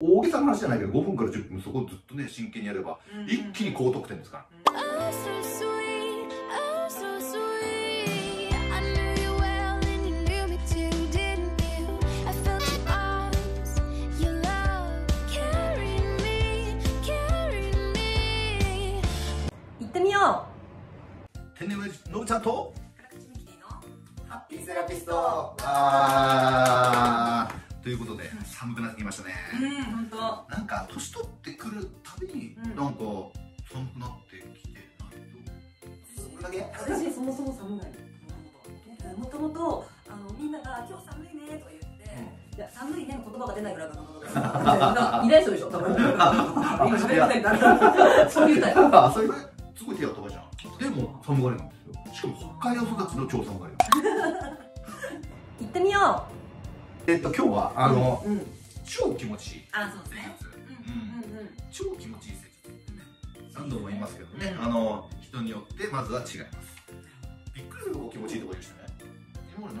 大げさな話じゃないけど5分から10分そこをずっとね真剣にやれば、うん、一気に高得点ですから、うん、行ってみよう。天然親父のぶちゃんとハッピーセラピストということで、寒くなってきましたね。うん、本当。なんか年取ってくるたびに、なんか寒くなってきてないと。私そもそも寒がり。もともとみんなが今日寒いねとか言って、いや寒いねの言葉が出ないぐらいかな。いない人でしょ。多分。今喋れないから。そういうタイプ。あ、それすごい手が飛ばじゃん。でも寒がりなんですよ。しかも北海道育ちの超寒がり。行ってみよう。今日は超気持ちいい施術、超気持ちいい施術ってね、何度も言いますけどね、人によってまずは違います。びっくりするほど気持ちいいところでしたね。今まで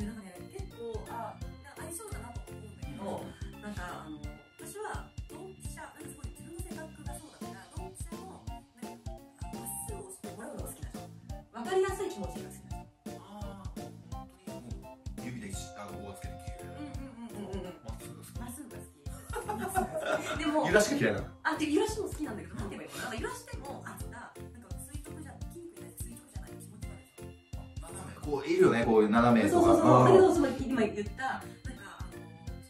ない？なんかね、結構合いそうだなと思うんだけど、なんか私はドンピシャ、すごい自分の性格がそうだからドンピシャのまっすぐをしてもらうのが好きだよ。分かりやすい気持ちが好きだよ。でも揺らしが嫌いなの。あ、で揺らしも好きなんだけど、なんて言えばいいの？揺らしてもあったなんか垂直じゃ筋肉に対して垂直じゃない気持ち悪い。こういるよね、こういう斜めとか。そうそうそう。だけどその今言ったなんかそ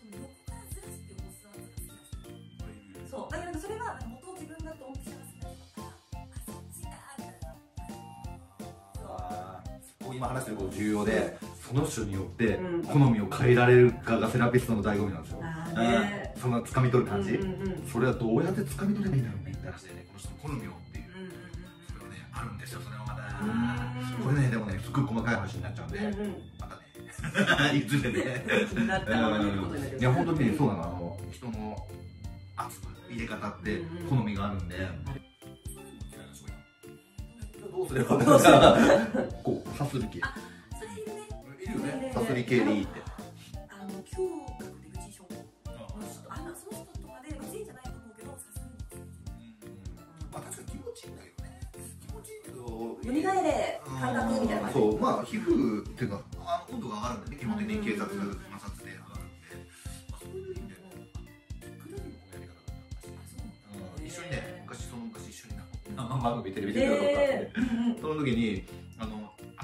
の横からずらして押す圧が好きだし。そう。だけどそれは元自分だとオプションが好きだから。そう。こう今話してること重要で、その人によって好みを変えられるかがセラピストの醍醐味なんですよ。その掴み取る感じ、それはどうやって掴み取ればいいんだろうねって話でね、この人の好みをっていう、それはねあるんですよ。それはまだこれね、でもねすっごい細かい話になっちゃうんで、またねいずれね、いや本当にそうなの、人の圧の入れ方って好みがあるんで、どうすればこうさすり系さすり系でいいって。そう、まあ皮膚っていうか温度が上がるんでね、基本的に警察摩擦で上がるんで、そういう意味でくだりのやり方だったんです。一緒にね、昔一緒に番組テレビで撮ったんで、その時に空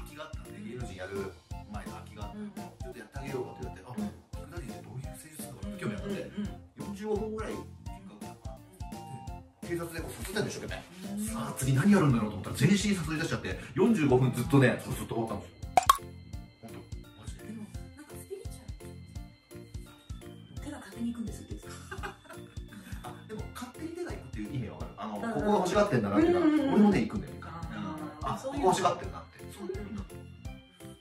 きがあったんで、芸能人やる前の空きがあったんで、ちょっとやってあげようかって言われて、あ、くだりでどういう施術とか興味あったんで、45分ぐらい警察でこうさせたんでしょうけどね。さあ次何やるんだろうと思ったら全身さすり出しちゃって、45分ずっとね、そうずっと終わったんですよ。本当マジで。でもなんかスピリチュアル、手が勝手にいくんですってあ、でも勝手に手がいくっていう意味は分かる。ここが欲しがってんだなっていうか、俺もねいくんだよね。あ、ここ欲しがってるなって、そういう意味だ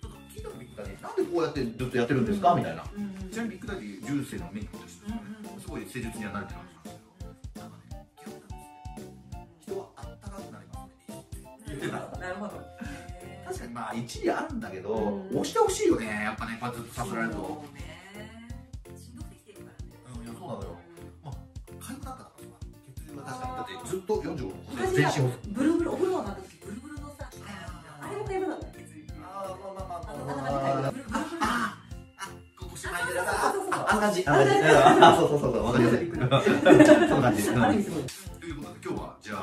と。聞いたのビッグダディ、なんでこうやってずっとやってるんですかみたいな。ちなみにビッグダディ重生のメイクとしてすごい施術には慣れてるんですよ。確かにまあ一理あるんだけど、押してほしいよね、やっぱね、ずっとさせられると。しんどくてきてるからね。いや、そうなのよ。まあ、かゆくなったからさ、血流が確かに、だってずっと45分、全身を。ブルブル、お風呂になった時、ブルブルのさ、あれもかゆくなった血流。ああ、まあまあまあまあ。ああ、ここしまいだな。あんな感じ。あ、そうそうそう、わかりやすい。そうなんです。ということで、今日はじゃあ、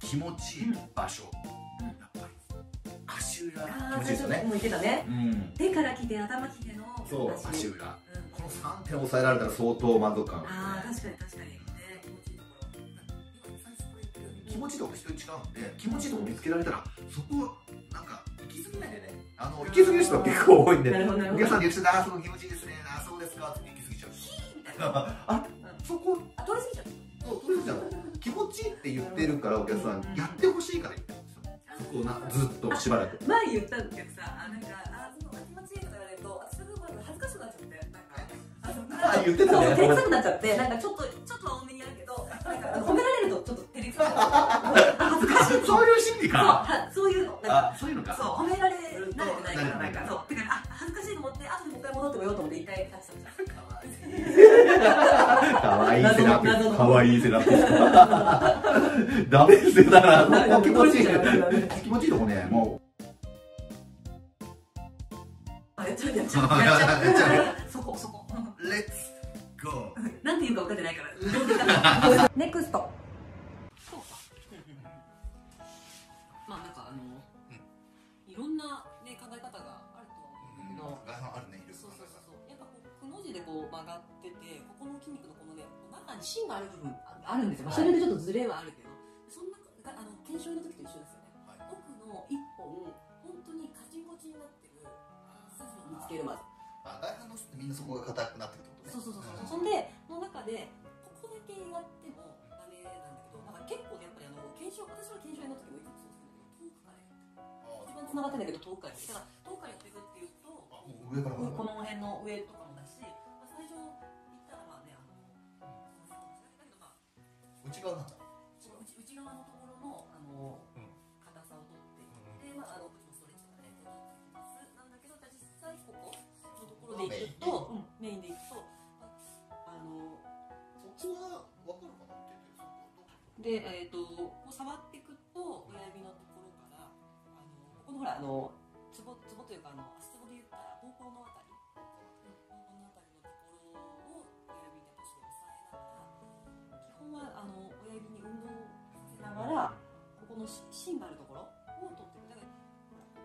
気持ちいい場所。足裏気持ちいいですよね。もう言ってたね。手から来て頭来ての。そう、足裏。この3点抑えられたら相当満足感。ああ、確かに確かに。気持ちいいとこ人に違うんで、気持ちいいとこ見つけられたらそこなんか行き過ぎないでね。行き過ぎる人は結構多いんで、お客さんに言ってたらその気持ちいいですね。あ、そうですかって行き過ぎちゃう。みたいな。あ、そこ通り過ぎちゃう。そう、通り過ぎちゃう。気持ちいいって言ってるからお客さんやってほしいから。こうなずっとしばらく前言ったんだけどさ、なんかその気持ちいいとか言われると私の部分が恥ずかしくなっちゃって、なんか言ってたね、照れくさくなっちゃって、なんかちょっと多めにやるけど、なんか褒められるとちょっと照れくさくなっちゃって、恥ずかしい、そういう心理か、そういうの、そういうのか、そう褒められないじゃないから、なんかそうだから、あ、恥ずかしいと思って後でもう一回戻ってこようと思って一回出したんじゃん。愛いセラピスト、可愛いセラピスト。ダメですよ、だから気持ちいい、気持ちいいとこね、もう。やっちゃう、やっちゃう、やっちゃう。そこ、そこ。レッツゴー。なんて言うか分かってないから。ネクスト。そうか。まあなんかいろんなね考え方があると思うんだけど。あるね。そうそうそう。やっぱこうくの字でこう曲がってて、ここの筋肉のこのね中に芯がある部分あるんですよ。それでちょっとズレはあるけど、そんな検証の時と一緒ですよね。奥の一本本当にカチコチになってる。見つけるまで。あ、外反の人ってみんなそこが硬くなってるってことね。そうそうそう。そんで、の中でここだけやってもダメなんだけど、なんか結構やっぱり検証、私の検証の時もいつもそうですけど、遠くからやって、一番繋がってないけど遠くからやって、だから遠くからやっていくっていうと、上からこの辺の上とかもだし、最初行ったらまあね、だけどまあ内側なんだ。内側のところの硬さを取っていって、まあメインでいくと、そっちは分かるかなって言ってる。で、こう触っていくと、親指のところから、ここのほら、つぼというか、足つぼで言ったら、膀胱のあたり。膀胱のあたりのところを、親指で腰を押さえながら、基本は、親指に運動させながら、ここの芯があるところを取っていく。だから、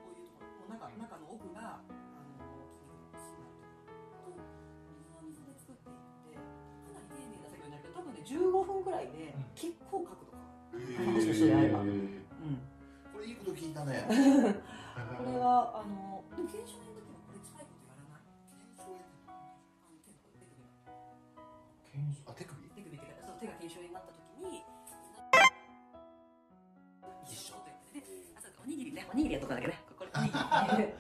こういうところ、中の奥が、15分ぐらいで結構角度が話の人であれば、これいいこと聞いたね。これはでも検証の時はこれ近いことやらない。手首ってか、そう、手が検証になった時に一緒ということで、あ、そうか、おにぎりね、おにぎりやっとかなきゃね。これ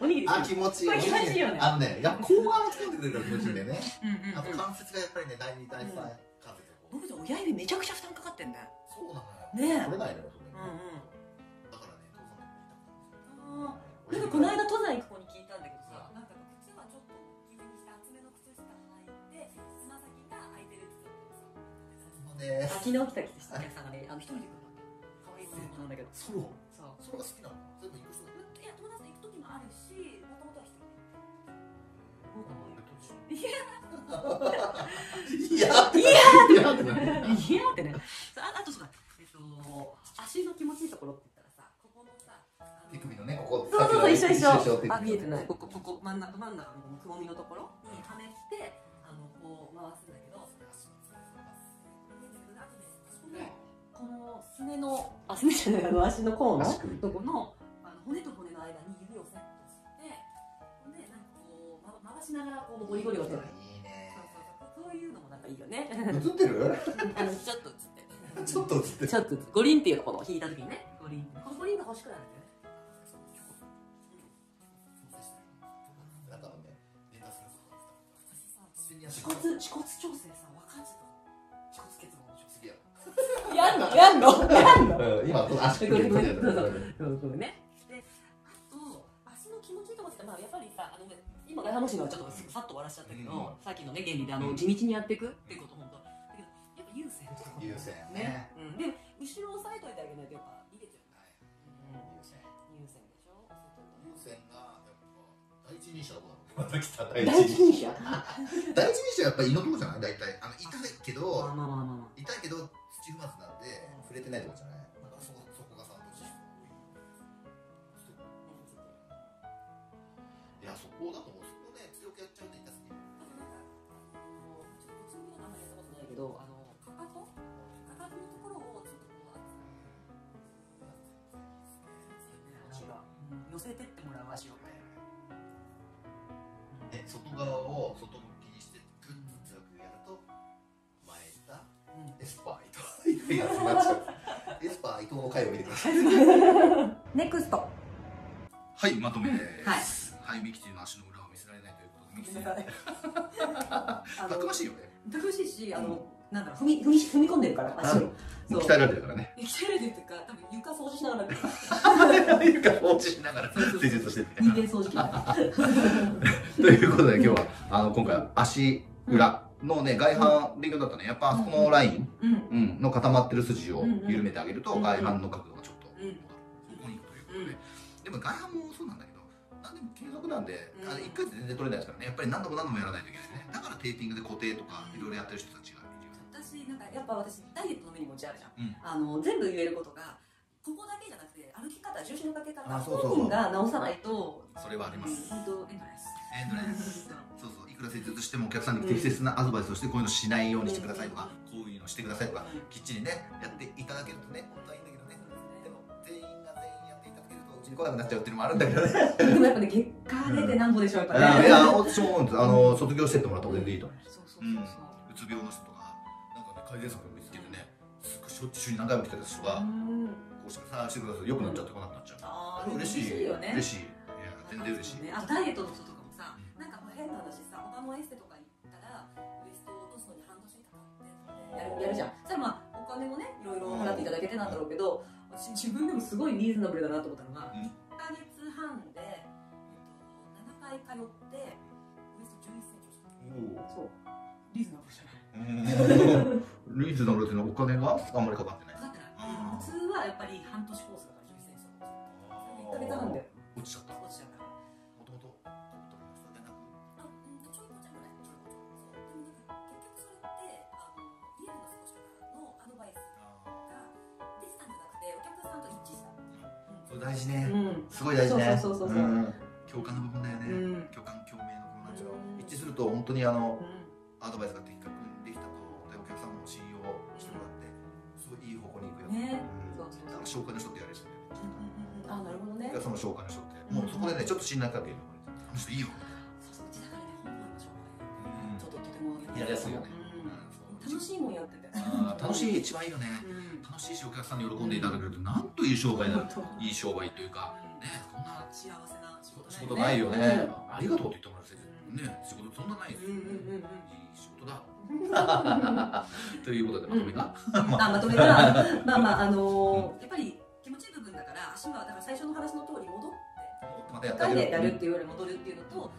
おにぎり。あ、気持ちいい。これ気持ちいいよね。あのね、後半をつけてくれるから気持ちいいんだよね。あと関節がやっぱりね、第二第三関節。僕の親指めちゃくちゃ負担かかってんだよ。そうなのよ。ねえ。取れないのよ。だからね、登山の時に痛くなる。なんかこの間登山行く子に聞いたんだけどさ、なんか靴はちょっと気にして厚めの靴下履いて、つま先が開いてるって言ってた。昨日来た靴下のお客さんがね、一人で来るんだって。可愛いって言ったんだけど。そう。そう。それが好きなの。それも行く人。いや、友達と行く時もあるし、元々は一人。いやいやってね。あとそうだ、足の気持ちいいところって言ったらさ、ここのさ、手首のね、ここ、そうそうそう、一緒一緒。あ、見えてない。ここ真ん中のくぼみのところにはめてこう回すんだけど、このすねのすねじゃない足の甲のとこの骨と骨の間に指をセットして、ほんでなんかこう回しながらこうゴリゴリをする。そういうのもなんかいいよね。映ってる？ちょっと映ってる。ちょっと映ってる。ちょっと五輪っていうのこの引いた時にね。五輪。この五輪が欲しくなるんだよね。だからね、レタスの恥骨調整さ、若い人。恥骨結合の調整や。やんの。今この足首の。そうね。で、あと足の気持ちいいところってまあやっぱりさ今外反母趾のはちょっとさっと終わらしちゃったけど、さっきのね原理で地道にやっていくっていうこと本当だけど、やっぱ優先ってことね。で後ろ押さえといてあげないとやっぱ逃げちゃう。優先でしょ。優先がやっぱ第一人者だもん。また来た第一人者。第一人者やっぱ胃のとこじゃない大体。痛いけど痛いけど土踏まずなんで触れてないとこじゃない。いや、そこだと思う。そこね、強くやっちゃうね、痛すぎる。あとなんか、ちょっと普通にあんまりやったことないけど、かかとのところをちょっとこう、寄せてってもらう足を。で、外側を外向きにして、グッと強くやると、前だ、エスパー、伊藤。いや、そうなっちゃう。エスパー、伊藤の回を見てください。ネクスト。はい、まとめです。ミキティの足の裏を見せられないということで、ミキティたくましいよね。たくましいし、なんだろう、踏み込んでるから足を鍛えられてるからね。鍛えられてるというか、多分床掃除しながら床掃除しながら施術してる人間掃除機ということで、今日は今回足裏のね、外反勉強だったね。やっぱあそこのラインの固まってる筋を緩めてあげると外反の角度がちょっと戻るということで、でも外反もそうなんだけど、何でも継続なんで1回で全然取れないですからね。やっぱり何度も何度もやらないといけないね。だからテーピングで固定とかいろいろやってる人たちがいるよ。私なんかやっぱ私ダイエットの目に持ちあるじゃん。全部言えることがここだけじゃなくて、歩き方、重心のかけ方、本人が直さないと。それはあります。エンドレス。エンドレス。そうそう、いくら施術してもお客さんに適切なアドバイスをして、こういうのしないようにしてくださいとか、こういうのしてくださいとか、きっちりね、やっていただけるとね、本当はいいんだけどね。でも、全員やっていただけると、うちに来なくなっちゃうっていうのもあるんだけどね。でもやっぱね、結果出てなんぼでしょう、やっぱね。いや、私も思うんです。卒業してってもらった方がいいと思います。うつ病の人とか、なんかね、改善策を見つけてね、しょっちゅうに何回も来てた人が、さあしてください、良くなっちゃってこなくなっちゃう。ああ、嬉しいよね。嬉しい。いや、全然嬉しい。あ、ダイエットの人とかもさ、なんか変な話さ、他のエステとかに行ったら、ウエストを落とすのに半年かかってやるじゃん。それまあ、お金もね、いろいろ払っていただけてなんだろうけど、自分でもすごいリーズナブルだなと思ったのが、1ヶ月半で7回通ってウエスト11センチ。そう、リーズナブルじゃない。リーズナブルってのはお金があんまりかかってない。普通はやっぱり半年コースだから11センチ。1ヶ月半で落ちちゃった。落ちちゃった。もともと取れましたね。ちょいこちゃんぐらい。ちょいこちゃん。でも結局それってリアルな過ごし方のアドバイスができたんじゃなくて、お客さんと一致した。それ大事ね。すごい大事ね。共感の部分だよね。共感共鳴の部分なんだけど、一致すると本当にアドバイスが的確にできたと、お客さんも信用してもらって、すごいいい方向に行くよね。紹介の人ってやるしね。あ、なるほどね。その紹介の人って、もうそこでね、ちょっと信頼関係が生まれて、いいよ。そうそう、うちだからね、本番の紹介。ちょっととてもやりやすいよね。楽しいもんやってて。楽しい一番いいよね。楽しいし、お客さんに喜んでいただけると、なんという商売だ。いい商売というか、ね、こんな幸せな仕事ないよね。ありがとうと言ってもらえるね、仕事そんなないですよ。いい仕事だ。ということでまとめが、まとめが、まあまあやっぱり気持ちいい部分だから、足はだから最初の話の通り戻って1回でやるっていうより戻るっていうのと、押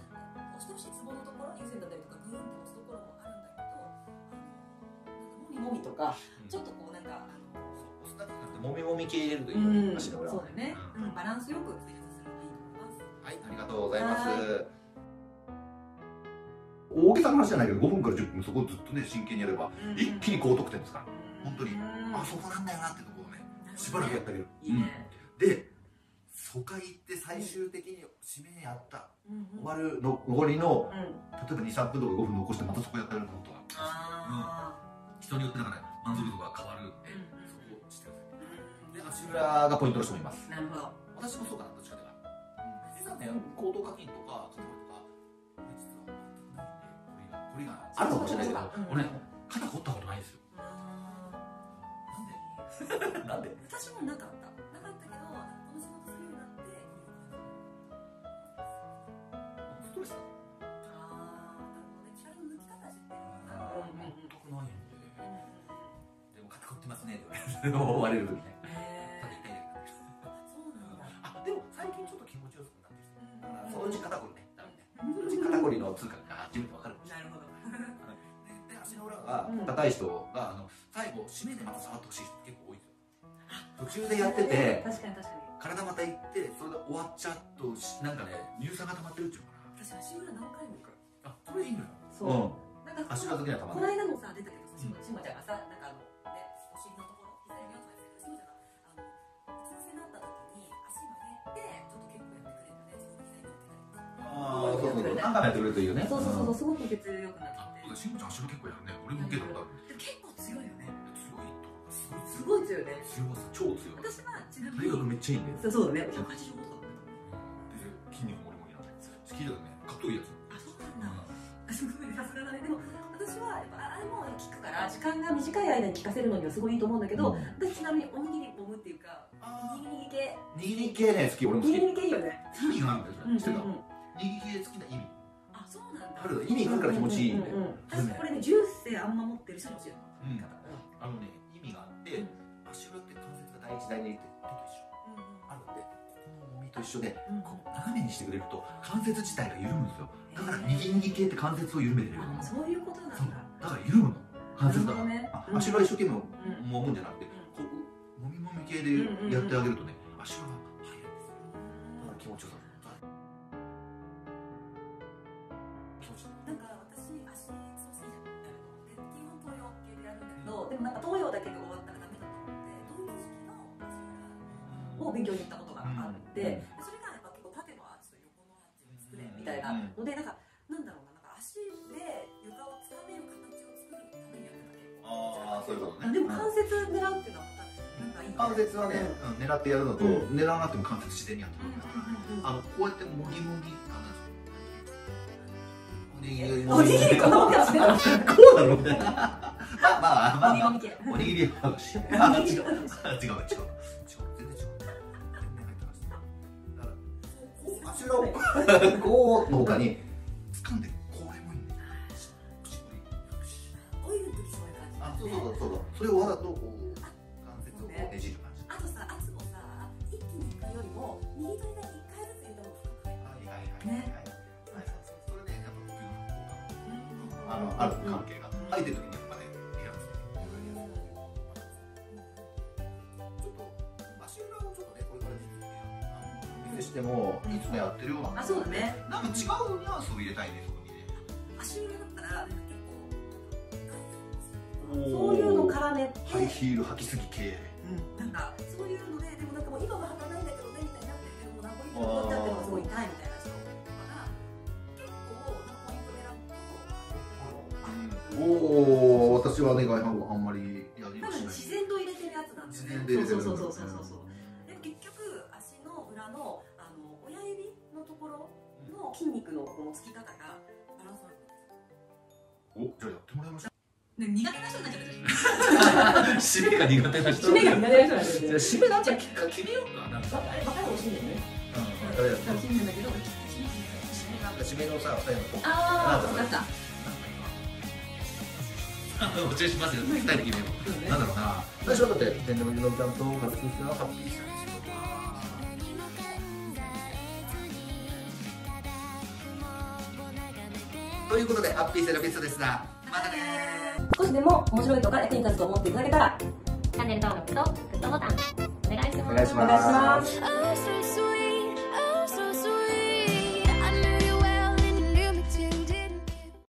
してほしいツボのところに線だったりとか、グーンと押すところもあるんだけど、もみもみとかちょっとこうなんか押すだけじゃなくて、もみもみ系入れるといいよね。足の裏はね、バランスよく施術するのがいいと思います。はい、ありがとうございます。大げさな話じゃないけど、5分から10分そこをずっとね、真剣にやれば、一気に高得点ですから、本当に、あそこなんだよなってところをね、しばらくやってあげる。で、初回行って最終的に締めにやった、終わる残りの、例えば2、3分とか5分残して、またそこやってあげることが、人によってだから、満足度が変わるんで、そこをしてください。で、足裏がポイントの人もいます。なるほど。私もそうかな、どっちかというと。実はね、行動課金とか、あるかもしれないけど、俺肩凝ったことないですよ。なんで？なんで？私もなかった。なかったけど、この仕事するようになって。ストレスだ。ああ、なるほどね。力の抜き方知ってる。全くないんで。でも肩凝ってますね。終われる時ね。そうなんだ。あ、でも最近ちょっと気持ちよくなってきた。だからそのうち肩凝るね。肩こりの通貨が初めて分かる。なるほど。で、足の裏が高い人が最後締めでまた触ってほしい人結構多いですよ。途中でやってて、確かに確かに。体またいってそれで終わっちゃうと、なんかね、乳酸が溜まってるっていうのかな。私足の裏何回も行く。あ、それいいのよ。そう。なんか足裏だけには溜まる。この間もさ出たけど、しもちゃんがさ、なんかね、お尻のところ膝に4枚するしもちゃんがうつ伏せになった時に足曲げてちょっと結構やってくれたね。自分の膝に乗ってたりとか。ああ、そうそう。なんかやってくれるといいよね。そうそうそう、すごく血流良くなって。しんごちゃん足裏結構やるね。俺も受けたことある。結構強いよね。強いとすごい強いね。強さ超強い。私はちなみに体格めっちゃいいね。そうだね。185とか。で筋肉もりもりなんだよ。好きだよね。かっこいいやつ。あ、そうなんだ。すごいさすがだね。でも私はやっぱあれも効くから時間が短い間に効かせるのにはすごいいいと思うんだけど、私ちなみにおにぎりもむっていうか、握り系。握り系ね好き。俺も好き。握り系いいよね。意味があるんだよ。知ってた。握り系好きな意味。そうなんだ。ある意味があるから気持ちいいんだよ。私これね、ジュースあんま持ってる人も知らない方。ね、意味があって、足裏って関節が第一第二って手と一緒。あるんで、ここのもみと一緒で、こう斜めにしてくれると関節自体が緩むんですよ。だから握り系って関節を緩めてるような。そういうことなんだ。だから緩むの関節だから、ね、足裏一生懸命揉むんじゃなくて、こうもみもみ系でやってあげるとね、足裏が入るんですよ。だから気持ちよさなんか私足つついちゃってるので、基本東洋系でやるんだけど、でもなんか東洋だけで終わったらダメだと思って、東洋式の足裏を勉強に行ったことがあって、それがやっぱ結構縦のアーチと横のアーチを作れみたいなので、なんかなんだろうな、なんか足で床をつかめる形を作るためにやってた結構。ああ、そういうことね。でも関節狙うっていうのは関節はね、狙ってやるのと狙わなくても関節自然にやってくるんだから、こうやってもぎもぎなんですよ。おにぎりこのおかしいな。こうだろうね。まあおにぎりはしない。違う。全然違う。だからこう足裏をこうの他に掴んでこれもいいんだよ。こういう時そういう感じ。そうだ。それをわざとこう関節をねじる感じ。あとさ圧もさ一気に行くよりも右と左一回ずつ移動するから。はい。ある関係が入ってる時にやっぱね、リラックスちょっと足裏をちょっとね、これから自分でやってしてもいつもやってるような、そうだね、なんか違うニュアンスを入れたいね、そこにね。足裏だったら結構そういうの絡めてハイヒール履きすぎ系、なんかそういうので、でもなんかもう今は履かないんだけどねみたいになってるけど、もう何個いいのになっちゃってもすごい痛いみたいな。おお、私はね、外反母あんまりやりましない。自然と入れてるやつなんですね。そう。でも結局足の裏の親指のところの筋肉のこのつき方がバランス悪い。お、じゃあやってもらいましょう。ね、苦手な人になっちゃう。締めが苦手な人。じゃあ締めなんちゃ決めようか。なんかあれまた欲しいんだよね。楽しいんだけど、締めなんか締めのさ、最後のこう。ああ、わかった。お注意しますよ、2人で決めよう。なんだろうな、最初はだって、全然のびちゃんと活躍したのはハッピーしたんですよ。ということで、ハッピーセラピストでした。またねー。少しでも面白いとか役に立つと思っていただけたら、チャンネル登録とグッドボタン、お願いします。